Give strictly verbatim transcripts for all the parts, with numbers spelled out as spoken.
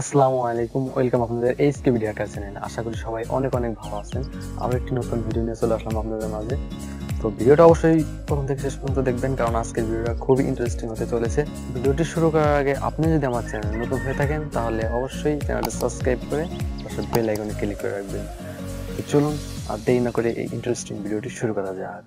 আসসালামু আলাইকুম, ওয়েলকাম আপনাদের এইচকে ভিডিও কার চ্যানেলে। আশা করি সবাই অনেক অনেক ভালো আছেন। আরও একটি নতুন ভিডিও নিয়ে চলে আসলাম আপনাদের মাঝে। তো ভিডিওটা অবশ্যই প্রথম থেকে শেষ পর্যন্ত দেখবেন, কারণ আজকের ভিডিওটা খুবই ইন্টারেস্টিং হতে চলেছে। ভিডিওটি শুরু করার আগে আপনি যদি আমার চ্যানেল নতুন হয়ে থাকেন তাহলে অবশ্যই চ্যানেলটা সাবস্ক্রাইব করে অবশ্যই বেল আইকনে ক্লিক করে রাখবেন। তো চলুন আর দেরি না করে এই ইন্টারেস্টিং ভিডিওটি শুরু করা যাক।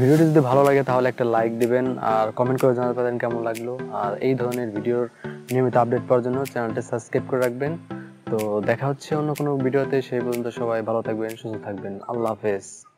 ভিডিওটি যদি ভালো লাগে তাহলে একটা লাইক দিবেন আর কমেন্ট করে জানাতে পারেন কেমন লাগলো। আর এই ধরনের ভিডিওর নিয়মিত আপডেট পাওয়ার জন্য চ্যানেলটা সাবস্ক্রাইব করে রাখবেন। তো দেখা হচ্ছে অন্য কোনো ভিডিওতে, সেই পর্যন্ত সবাই ভালো থাকবেন, সুস্থ থাকবেন। আল্লাহ হাফেজ।